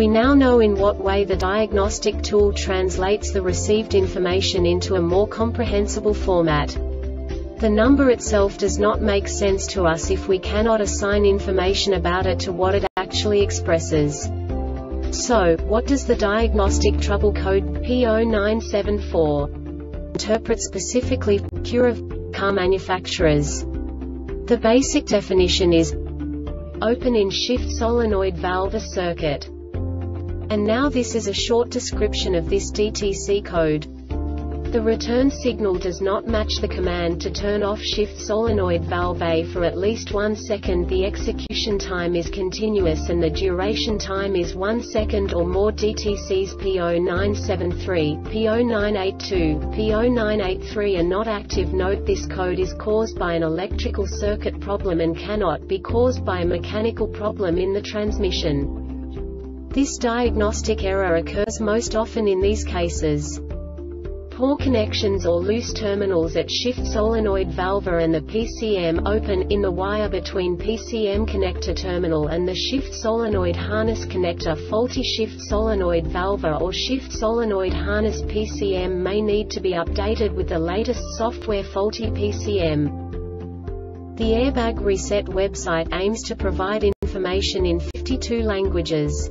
We now know in what way the diagnostic tool translates the received information into a more comprehensible format. The number itself does not make sense to us if we cannot assign information about it to what it actually expresses. So, what does the diagnostic trouble code P0974 interpret specifically for Acura car manufacturers? The basic definition is open in shift solenoid valve or circuit. And now this is a short description of this DTC code. The return signal does not match the command to turn off shift solenoid valve A for at least 1 second. The execution time is continuous and the duration time is 1 second or more. DTCs P0973, P0982, P0983 are not active. Note, this code is caused by an electrical circuit problem and cannot be caused by a mechanical problem in the transmission. This diagnostic error occurs most often in these cases: poor connections or loose terminals at shift solenoid valve and the PCM, open in the wire between PCM connector terminal and the shift solenoid harness connector, faulty shift solenoid valve or shift solenoid harness. PCM may need to be updated with the latest software. Faulty PCM. The Airbag Reset website aims to provide information in 52 languages.